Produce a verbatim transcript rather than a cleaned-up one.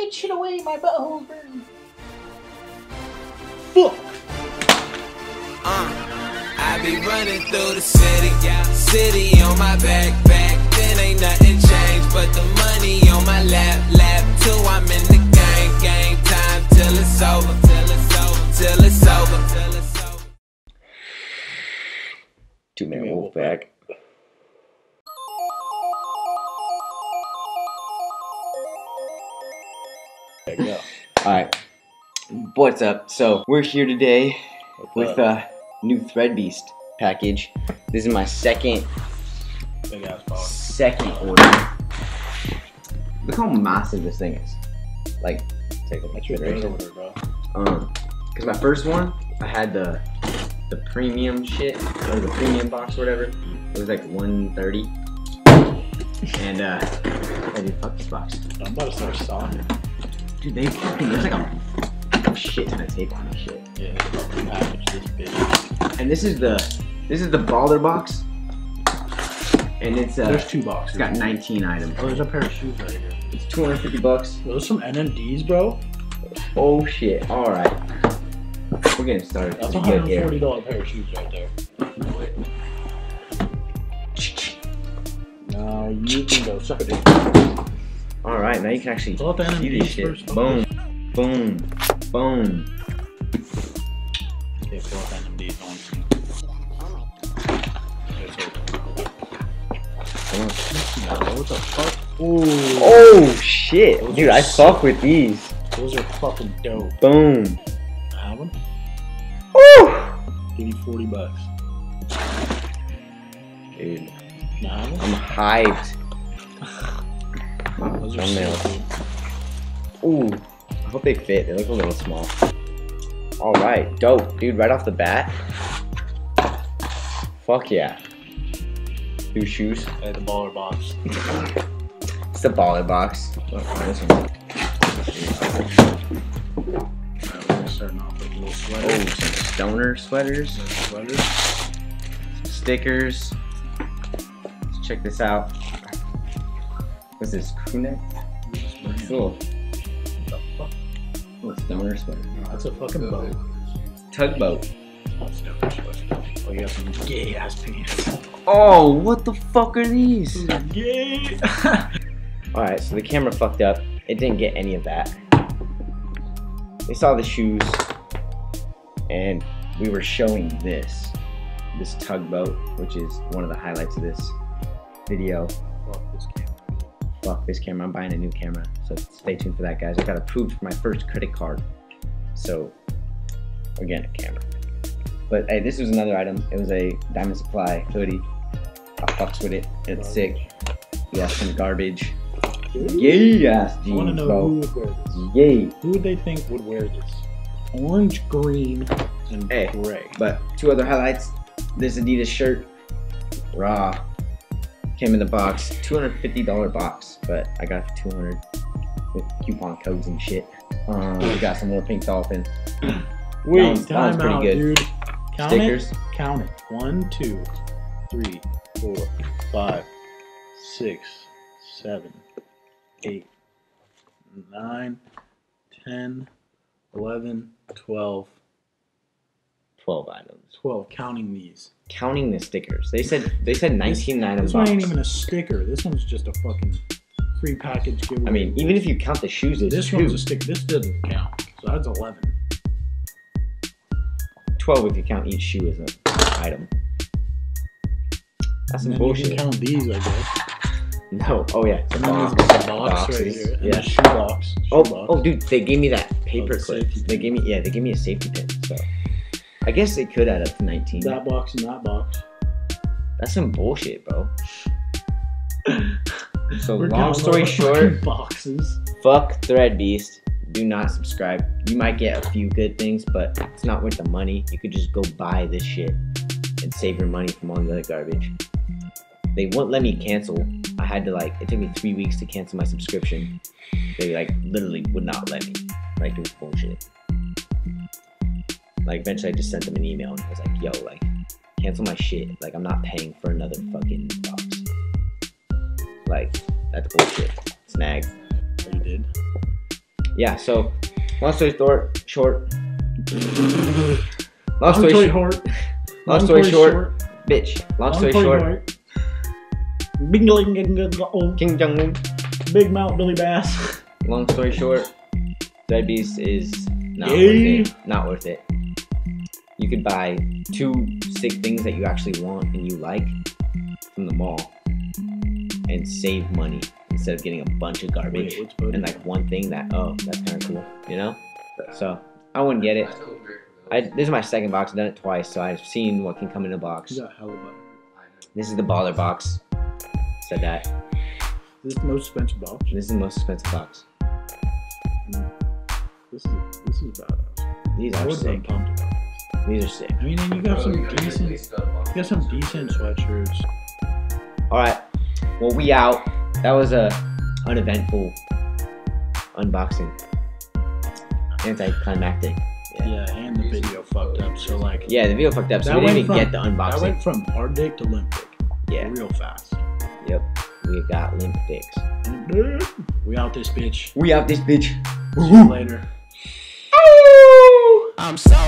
that shit away, my butthole's burning. Fuck! Uh. I be running through the city, city on my backpack. Then ain't nothing changed but the money on my lap, lap. Till I'm in the gang, gang time till it's over, till it's over, till it's over, till it's over. Two man wolf pack. There you go. All right, what's up? So we're here today what's with up? uh. new ThreadBeast package. This is my second second order. Look how massive this thing is. Like, take a picture of it, bro. Um, cause my first one, I had the the premium shit, or the premium box, or whatever. It was like one thirty. And uh, I did fuck this box. I'm about to start sawing it. Dude, they fucking there's like a shit ton of tape on this shit. Yeah, package this bitch. And this is the this is the baller box. And it's uh there's two boxes. It's got nineteen items. Oh, there's a pair of shoes right here. It's two hundred fifty bucks. Those are some N M Ds, bro. Oh shit. Alright. We're getting started. That's a hundred and forty dollar pair of shoes right there. No, now you can go suck it in. Alright, now you can actually see this shit. First, boom. Okay. Boom. Boom. Okay, pull up N M Ds on. What the fuck? Ooh. Oh shit. Those dude, I fuck with these. Those are fucking dope. Boom. Have them? Woo! Give you forty bucks. Dude. Nah, I'm hyped. Those are sick, dude. Ooh. I hope they fit. They look a little small. All right, dope, dude. Right off the bat. Fuck yeah. New shoes. Hey, the baller box. It's the baller box. Look, this one. Alright, we're starting off with a little sweater. Oh, some stoner sweaters. Some sweaters. Some stickers. Let's check this out. What's this? Crew neck. Cool. Oh, it's stoner sweater. No, that's a fucking so boat. Tugboat. Oh, stoner sweater. Oh, you got some gay ass pants. Oh, what the fuck are these? Gay. Alright, so the camera fucked up. It didn't get any of that. They saw the shoes, and we were showing this. This tugboat, which is one of the highlights of this video. Fuck this camera. Fuck this camera. I'm buying a new camera, so stay tuned for that, guys. I got approved for my first credit card, so again, a camera. But hey, this was another item. It was a Diamond Supply hoodie. I fucks with it. It's sick. Yeah, some garbage. Yay, ass jeans, bro. I want to know bro. Who would wear this. Yay. Who would they think would wear this? Orange, green, and hey, gray. But two other highlights. This Adidas shirt, raw. Came in the box, two hundred fifty dollar box, but I got it for two hundred dollars with coupon codes and shit. Um, we got some more Pink Dolphin. Wait, that was, time that was out, good. Dude. Count stickers. It, count it. One, two, three, four, five, six, seven, eight, nine, ten, eleven, twelve. twelve items. twelve, counting these. Counting the stickers. They said they said nineteen this, items. This one ain't even a sticker. This one's just a fucking free package giveaway. I mean, even if you count the shoes, it's this two. One's a sticker. This doesn't count. So that's eleven. twelve if you count each shoe as an item. That's and some bullshit. You can count these, I guess. No. Oh yeah. It's a box. It's a box right here. And yeah. Shoe box. Shoe oh, box. Oh, dude, they gave me that paper oh, clip. They gave me yeah. They gave me a safety pin. So. I guess it could add up to nineteen. That box and that box. That's some bullshit, bro. So We're long story short, boxes. Fuck ThreadBeast. Do not subscribe. You might get a few good things, but it's not worth the money. You could just go buy this shit and save your money from all the other garbage. They won't let me cancel. I had to like, it took me three weeks to cancel my subscription. They like literally would not let me. Like, it was bullshit. Like, eventually I just sent them an email and I was like, yo, like, cancel my shit. Like, I'm not paying for another fucking box. Like, that's bullshit. Snag. You did? yeah, so long story short, short. Long story short. Long story short. Bitch. Long story short. Bing Ling King Jong Un. Big Mount Billy Bass. Long story short, ThreadBeast is not Yay. worth it. Not worth it. You could buy two sick things that you actually want and you like from the mall and save money instead of getting a bunch of garbage Wait, and like one thing that, oh, that's kind of cool, you know? So I wouldn't get it. I, this is my second box. I've done it twice, so I've seen what can come in a box. This is the baller box. Said that. This is the most expensive box. This is the most expensive box. This is this is badass. These are sick. These are sick. I mean, and you got Bro, some decent, you got some decent sweatshirts. All right, well, we out. That was a uneventful unboxing, anticlimactic. Yeah, yeah, and the video fucked up. So like, yeah, the video fucked up. So we didn't even from, get the unboxing. That went from hard dick to limp dick. Yeah, real fast. Yep, we got limp dicks. We out this bitch. We out this bitch. See you later. I'm sorry.